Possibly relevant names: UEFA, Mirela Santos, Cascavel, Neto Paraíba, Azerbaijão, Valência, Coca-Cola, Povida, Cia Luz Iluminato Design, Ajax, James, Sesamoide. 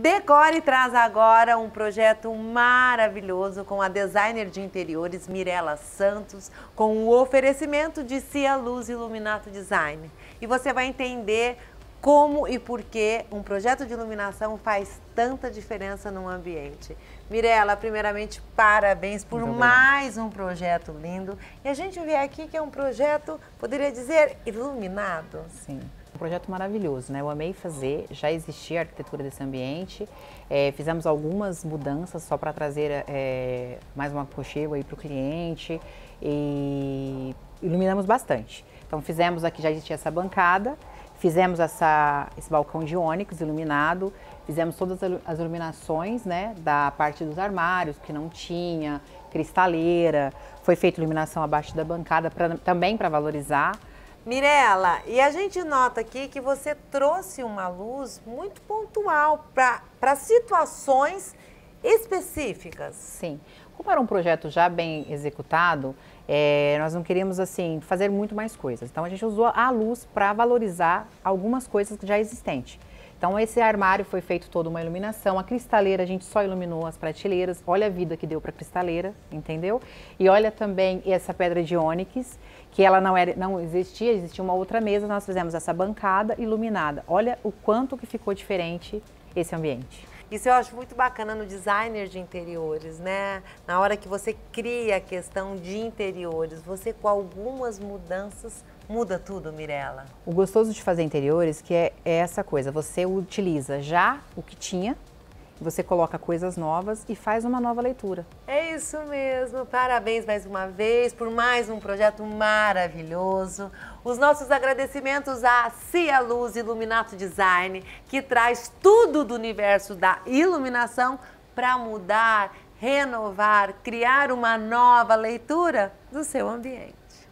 Decore traz agora um projeto maravilhoso com a designer de interiores Mirela Santos, com o oferecimento de Cia Luz Iluminato Design. E você vai entender como e por que um projeto de iluminação faz tanta diferença num ambiente. Mirela, primeiramente, parabéns por mais um projeto lindo. E a gente vê aqui que é um projeto, poderia dizer, iluminado. Sim. Um projeto maravilhoso, né? Eu amei fazer, já existia a arquitetura desse ambiente, fizemos algumas mudanças só para trazer mais um aconchego aí para o cliente e iluminamos bastante. Então fizemos aqui, já existia essa bancada, fizemos esse balcão de ônix iluminado, fizemos todas as iluminações, né, da parte dos armários, que não tinha, cristaleira, foi feita iluminação abaixo da bancada também para valorizar. Mirela, e a gente nota aqui que você trouxe uma luz muito pontual para situações específicas. Sim. Como era um projeto já bem executado, nós não queríamos assim fazer muito mais coisas. Então a gente usou a luz para valorizar algumas coisas já existentes. Então esse armário foi feito toda uma iluminação, a cristaleira a gente só iluminou as prateleiras, olha a vida que deu para a cristaleira, entendeu? E olha também essa pedra de ônix, que ela não existia, existia uma outra mesa, nós fizemos essa bancada iluminada. Olha o quanto que ficou diferente esse ambiente. Isso eu acho muito bacana no designer de interiores, né? Na hora que você cria a questão de interiores, você com algumas mudanças muda tudo, Mirela. O gostoso de fazer interiores que é essa coisa, você utiliza já o que tinha, você coloca coisas novas e faz uma nova leitura. É isso mesmo. Parabéns mais uma vez por mais um projeto maravilhoso. Os nossos agradecimentos à Cia Luz Iluminato Design, que traz tudo do universo da iluminação para mudar, renovar, criar uma nova leitura do seu ambiente.